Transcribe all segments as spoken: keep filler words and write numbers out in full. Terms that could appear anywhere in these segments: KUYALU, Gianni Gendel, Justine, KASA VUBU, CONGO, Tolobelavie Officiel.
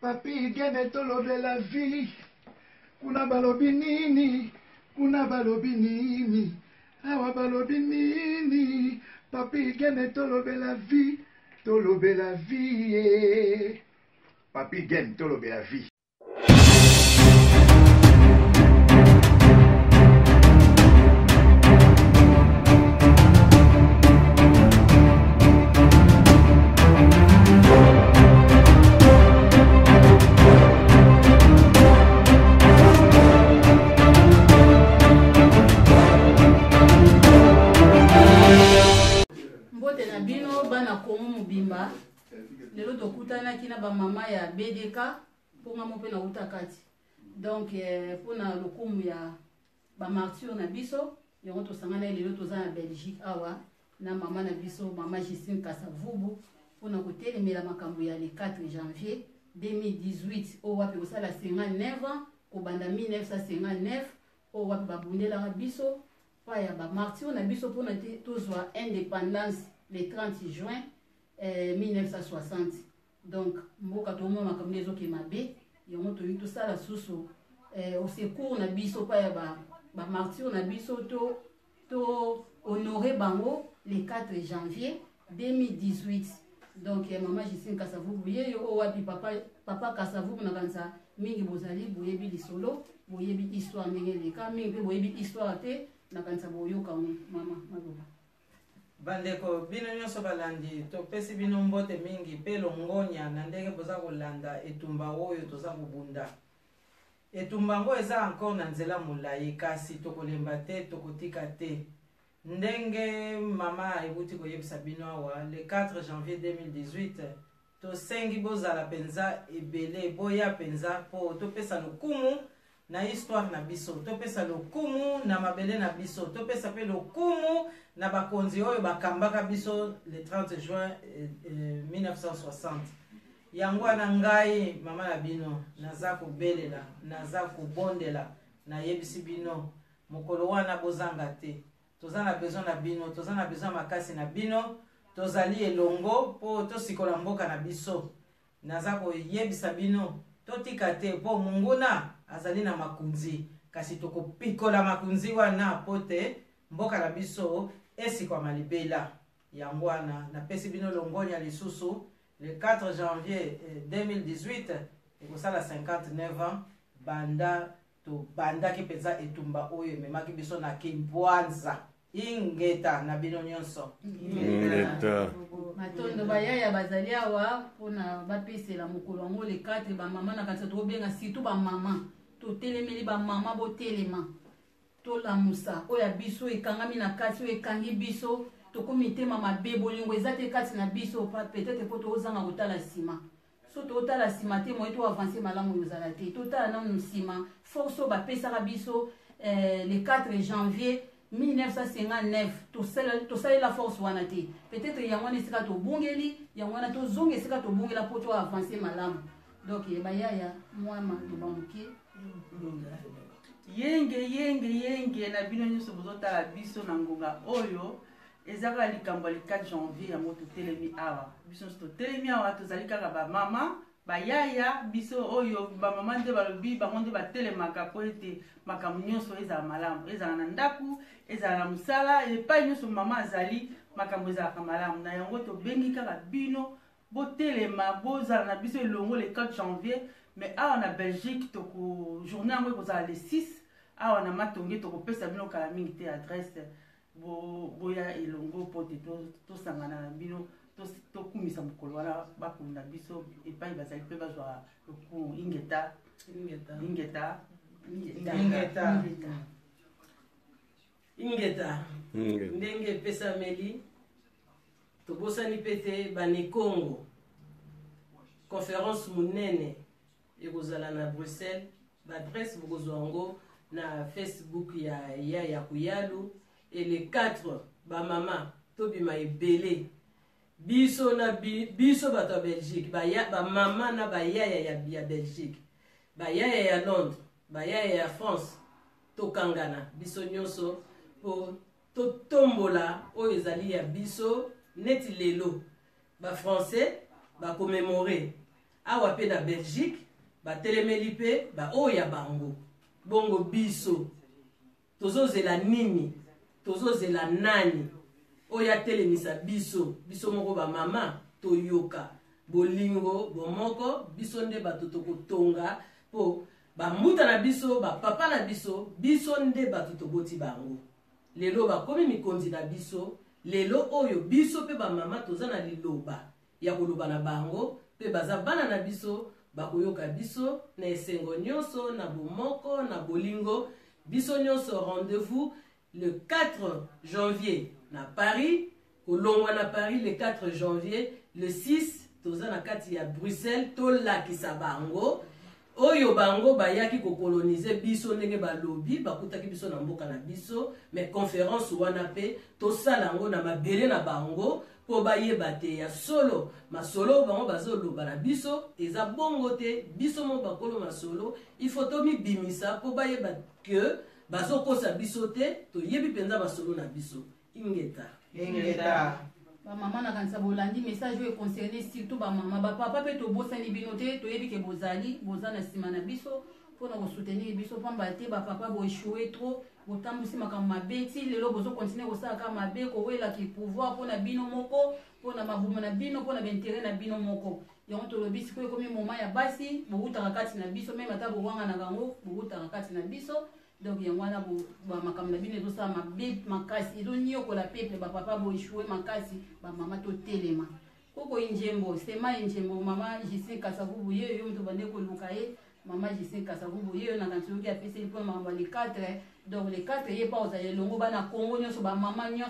Papi genetolobela vili kuna balobi nini kuna balobi nini awa balobi nini papi genetolobela vi tolobela vie papi genetolobela vi. Maman ya B D K pour maman pe na utakati donc pour na lokumu ya ba martyr na biso yango to sangana lelo to za na Belgique awa na maman na biso maman Justine Kasa Vubu pour na kotelemela makambo ya le quatre janvier deux mille dix-huit o wapi ko sala cinquante-neuf ans ko banda mille neuf cent cinquante-neuf o wapi ba bundela biso pa ya ba martyr na biso pour na to zwa indépendance le trente juin mille neuf cent soixante. Donc, mboka to mama comme les autres mabé, yongo to yito sala susu au secours na biso pa ya ba ba martyr na biso to to honorer bango le quatre janvier deux mille dix-huit. Donc maman Justine Kasa Vubu yo o wapi papa papa Kasa Vubu na kanza mingi bozali boyebi li solo, boyebi histoire ngene ka mingi pe boyebi histoire te na kanza boyoka mama madoba. Bandeko bino nyoso balandi to pesi bino mbote mingi pelo ngonya na ndenge boza kolanda etumba oyo toza kubunda etumba ngo eza encore na nzela mulayi kasi tokolemba te tokotika te ndenge mama ebuti koyebisa bino awa le quatre janvier deux mille dix-huit to sengi boza la penza ebele boya penza po to pesa lokumu na histoire na biso to pesa lokumu na mabele na biso to pesa pe lokumu na bakonzi oyo bakambaka biso le trente juin mille neuf cent soixante yango na ngai mama na bino naza kobelela naza kobondela na yebisi bino mokolo wana bozanga te toza na besoin na bino toza na besoin makasi na bino tozali elongo po tosikola mboka na biso naza koyebisa bino totika te po munguna azali na makunzi kasi tokopikola makunzi wana pote mboka na biso esikwama libela yango wana napesi bino longonya lisusu le quatre janvier deux mille dix-huit ekosala cinquante-neuf ans banda to banda ki penza etumba oyo memaki biso na kimbwanza ingeta na bino nyonso ingeta matondo bayaya bazali awa pona bapesela mokolo yango le quatre ba mama na kanisa tobenga surtout ba mama totelemeli ba mama botelema tola musa oya biso ekangami na kati oyo ekangi biso tokomi tema mabe bolingo eza te kati na biso pa peut-être po tozanga kotala nsima so totala nsima te moyi to avancer malamu ozala te totala nanu nsima forso bapesaka biso le quatre janvier mille neuf cent cinquante-neuf tosali la force wana te peut-être yango wana esika tobongeli yango wana tozonga esika tobongela po to avancer malamu donc bayaya mwana moke yenge yenge yenge na bino nyonso bozotala biso na ngonga oyo ezaka likambo ya quatre janvier yango totelemi awa biso nyonso totelemi awa tozali kaka bamama bayaya biso oyo bamama nde balobi bango nde batelemaka po ete makambo nyonso ezala malamu ezala na ndaku ezala na mosala epai nyonso mama azali makambo ezalaka malamu na yango tobengi kaka bino botelema bozala na biso elongo le quatre janvier mais awa na Belgique toko journée yango ekozala le six awa na matonge tokopesa bino kala mingi te adresse boya elongo po te tosangana na bino tokumisa mokolo wana bakunda biso epai bazali mpe bazwa lokumu ingeta ingeta ingeta ingeta ndenge epesameli tobosani mpe te banekongo conférence monene ekozala na Bruxelles badresse bokozwa yango na Facebook ya ya ya KUYALU et les quatre ba mama tobima ebele biso na bi, biso bato Belgique ba ya ba mama na ba ya ya ya Belgique ba ya ya Londres ba ya ya France tokangana biso nyonso po to tombola oyo ezali ya biso neti lelo ba français ba commémorer awa pe na Belgique ba telemeli pe ba oya bango bongo biso tozozela nini tozozela nani oya telemisa biso biso moko ba mama toyoka bolingo bomoko biso nde bato tokotonga po ba muta na biso ba papa na biso biso nde bato toboti bango lelo ba komi mikondi na biso lelo oyo biso pe ba mama tozana liloba ya koloba na bango pe baza bana na biso bakoyoka biso na esengo nyonso na bomoko na bolingo biso nyonso rendez-vous le quatre janvier na Paris kolongwa na Paris le quatre janvier le six tozana kati ya Bruxelles tolakisa bango oyo bango bayaki kokolonize biso ndenge balobi bakutaki biso na mboka na biso mais conférence wana pe tosala ngo na mabele na bango po bayeba te ya solo masolo bango bazoloba na biso eza bongo te biso mo bakolo masolo il faut tomi bimisa po bayeba que bazokosa biso te toyebi mpenza basolo na biso ingeta ingeta ba maman na kanisa bolandi message oyo concerné surtout ba maman ba papa pe to bosani binote to yebi ke bozali bozana sima na biso pona ko soutenir biso pamba te ba papa bo échouer trop botambusi makambo mabeti lelo bozo continuer ko saka mabe ko wela ki pouvoir pona bino moko pona mavuma na bino pona bentérêt na bino moko yango to lobisi ko komi moma ya basi bo utaka kati na biso même ata bo wanga na gango bo utaka kati na biso donc yango wana ba makambo na bino ezo sa mabe makasi ezo nyoko la peuple ba papa bo échouer makasi ba mama to telema koko injembo sema injembo mama Justine Kasa Vubu ye yo mto bande ko lukaye Maman Justine Kasa Vubu, il y a un qui a fait ses points, les quatre, donc les quatre, il n'y a pas aux aïeux, le Rubana Congo, il y a maman, il y a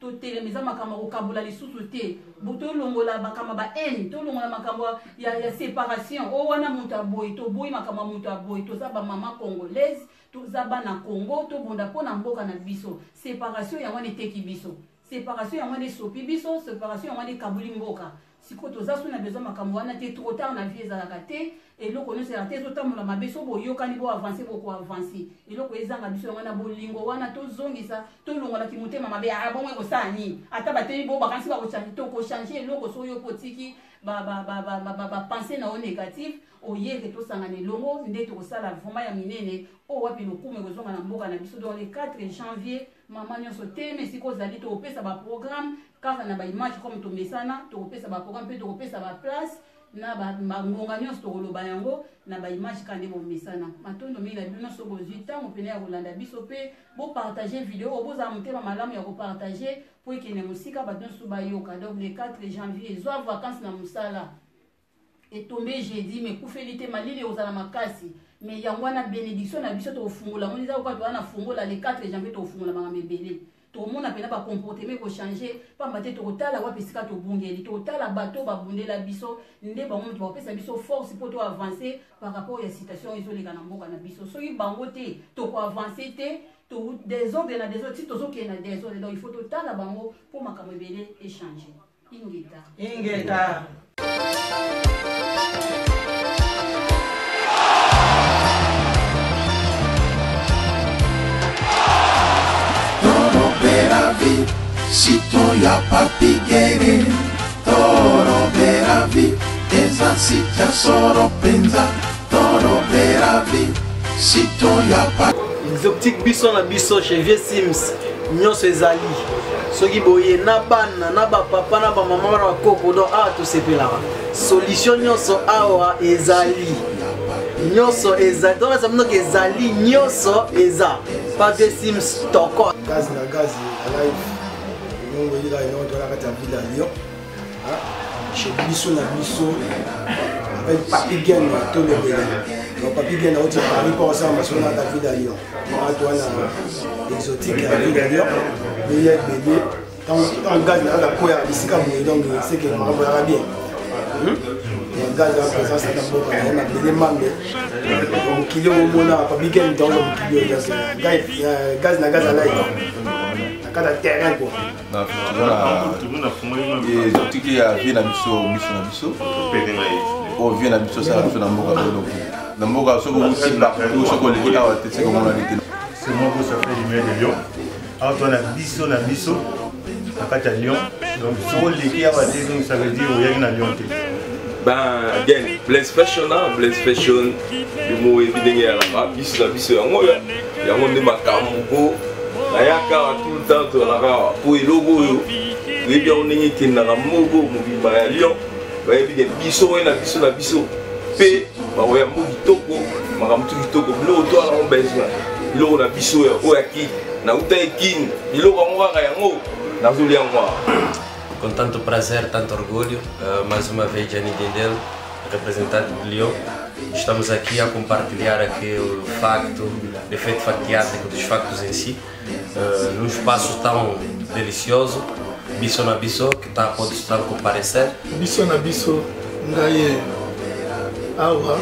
tout le maison, ma camarade, au Kaboula, les sous-soutés, Bouton, l'ongola, ma camarade, haine, tout le monde, ma camarade, il y a séparation, oh, on a monté à boy, tout boy, ma camarade, monté à boy, tout ça, maman congolaise, tout ça, na Congo, tout monde, pour n'a pas de biso, séparation, il y a un été qui biso, séparation, il y a un sopi biso, séparation, il y a un kaboulimboka. Si vous avez besoin de trop tard, on a vu les arrêtés, et l'eau connaît la tête, autant la mabesso, yo canibo avancé, beaucoup avancé. Et l'eau connaît la mission, on a beau lingo, on a tout zongisa, tout le monde qui monte, ma mabé, à bon, au sani, à tabaté, bon, vacances, va au chanito, au changer, l'eau, au soyo, potiki, ba ba ba ba ba ba penser na au négatif, au yé, et tout ça, on est l'homme, d'être au sala, vraiment, y'a miné, au wapi, le coup, mais au son, on a beau, on a besoin dans les quatre janvier, maman, on se tait, mais si vous allez au pé, ça va programme. Car on a des images comme tout mesana, tout repère ça va programme, tout repère ça va place, na ba mangonganyos tout le bayango, na ba image quand on mesana. Maintenant nous mis la bonne sur huit ans, on peut aller au Rwanda bisope, pour partager vidéo, pour amonter ma madame et repartager pour qu'il ne musique pas dans subayoka. Donc le quatre janvier, ils ont vacances na musala. Et tombé jeudi, mais koufelité malili aux alamakasi. Mais il y a une bénédiction na biso to fungola, on disait quoi toi na fungola le quatre janvier to fungola ma mebele. Tout le monde a pas comporté, mais changer. Pas mater total à wapiska to bungeli, total à bateau, babunde la biso, ne bango, tu vas sa biso force pour toi avancer par rapport à la situation isolée canambo canabiso. Soy bangoté, tu peux avancer, tu des ordres et des autres, si tu as des ordres, donc il faut total à bango pour ma camébele et changer. Ingeta. Ingeta. Si ton y'a pas pigéré, toro vera vi, esa si t'as soro penza, toro vera vi, si ton y'a pas. Les optiques bison à bison chez Vieux Sims, Nyon Sezali, ce qui boye naban, naba papa, naba maman, naba coco, do a tout ces là. Solution Nyon so awa ezali. Nyon so ezali, donc ça veut dire que ezali, Nyon so eza, pas Vieux Sims, toko. Gaz na gaz, alive. On va dire la à Lyon. Chez Bisson à Bisson, avec Papi Gain à tout le monde. Donc Papi Gain a aussi parlé pour ça, parce qu'on a la ville à Lyon. Antoine exotique à la ville à Lyon. Il y a bébé. Tant qu'on gagne la couille à Bissika, donc c'est que on verra bien. On gagne la présence à la bourre, on a des membres. On kilo au monde, Papi Gain dans le kilo. Gaz n'a gaz à l'air. Quand la terre est bonne, la la la la Ben, again, Blaise Fashion, Blaise Fashion, le mot est bien là, bis la bis, moi, il y a un monde de ma cambo, il y a tout le temps, tout là, pour le logo, il y a un nez qui n'a pas mogo, il y a un lion, il y a un biso, il y a un biso, il y a un biso, P, il y a un mot qui toco, il y a un tout qui toco, l'eau, toi, on baisse là, l'eau, la biso, il y a qui, n'a outé qui, il y a un noir, il y a un mot, n'a voulu en voir. Com tanto prazer, tanto orgulho, uh, mais uma vez Gianni Gendel, representante do Lyon. Estamos aqui a compartilhar aqui o facto, o efeito factiático dos factos em si, uh, num espaço tão delicioso, bisso na bisso, que tá, pode estar a comparecer. Bisso na bisso, ngai awa,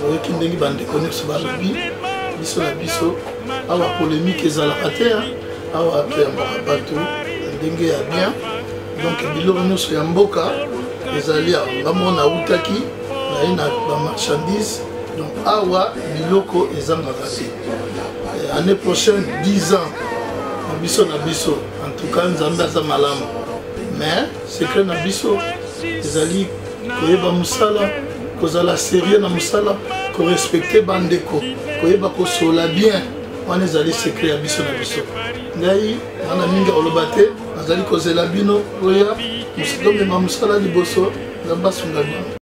o que ninguém bande conhece barulho, bisso na bisso, awa polêmica exaltação, awa tema batu, ninguém é bem. Donc, nous sommes les alliés à Outaki, les marchandises. Donc, Awa, Biloko et Zangakasi. L'année prochaine, dix ans, Nabiso Nabiso. En tout cas, nous avons malam. Mais, c'est que Nabiso, les alliés à Moussala, qui ont la série à Moussala, qui respectent Bandeko, qui ont la bien. On est allé secret à Bisso Nabiso. Naï, on a mis le bateau. Azali kozela bino oya musala liboso zamba sungana.